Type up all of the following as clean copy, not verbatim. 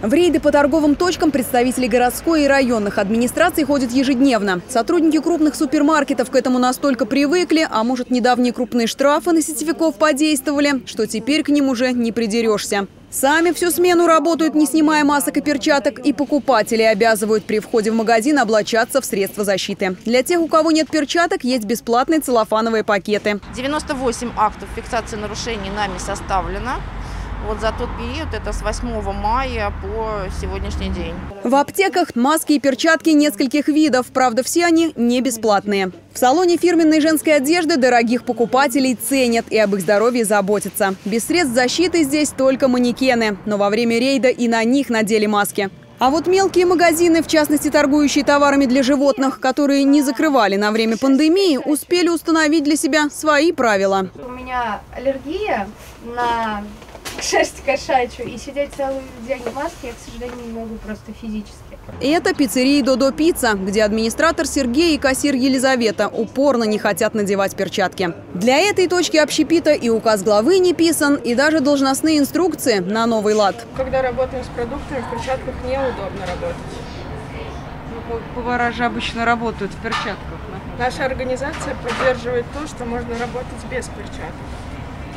В рейды по торговым точкам представители городской и районных администраций ходят ежедневно. Сотрудники крупных супермаркетов к этому настолько привыкли, а может, недавние крупные штрафы на сетевиков подействовали, что теперь к ним уже не придерешься. Сами всю смену работают, не снимая масок и перчаток, и покупатели обязывают при входе в магазин облачаться в средства защиты. Для тех, у кого нет перчаток, есть бесплатные целлофановые пакеты. 98 актов фиксации нарушений нами составлено. Вот за тот период, это с 8 мая по сегодняшний день. В аптеках маски и перчатки нескольких видов. Правда, все они не бесплатные. В салоне фирменной женской одежды дорогих покупателей ценят и об их здоровье заботятся. Без средств защиты здесь только манекены. Но во время рейда и на них надели маски. А вот мелкие магазины, в частности торгующие товарами для животных, которые не закрывали на время пандемии, успели установить для себя свои правила. У меня аллергия на шерсть кошачью, и сидеть целый день в маске я, к сожалению, не могу просто физически. Это пиццерия «Додо Пицца», где администратор Сергей и кассир Елизавета упорно не хотят надевать перчатки. Для этой точки общепита и указ главы не писан, и даже должностные инструкции на новый лад. Когда работаем с продуктами, в перчатках неудобно работать. Повара же обычно работают в перчатках. Наша организация поддерживает то, что можно работать без перчаток.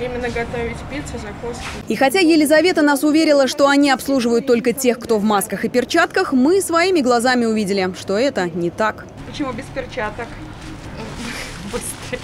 Именно готовить пиццу, закуски. И хотя Елизавета нас уверила, что они обслуживают только тех, кто в масках и перчатках, мы своими глазами увидели, что это не так. Почему без перчаток? Быстрее.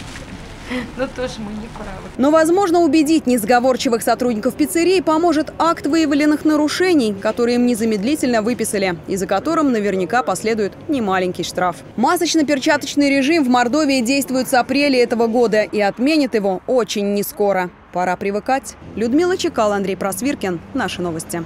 Но тоже мы не правы. Но, возможно, убедить несговорчивых сотрудников пиццерии поможет акт выявленных нарушений, которые им незамедлительно выписали, и за которым наверняка последует немаленький штраф. Масочно-перчаточный режим в Мордовии действует с апреля этого года и отменит его очень нескоро. Пора привыкать. Людмила Чекал, Андрей Просвиркин. Наши новости.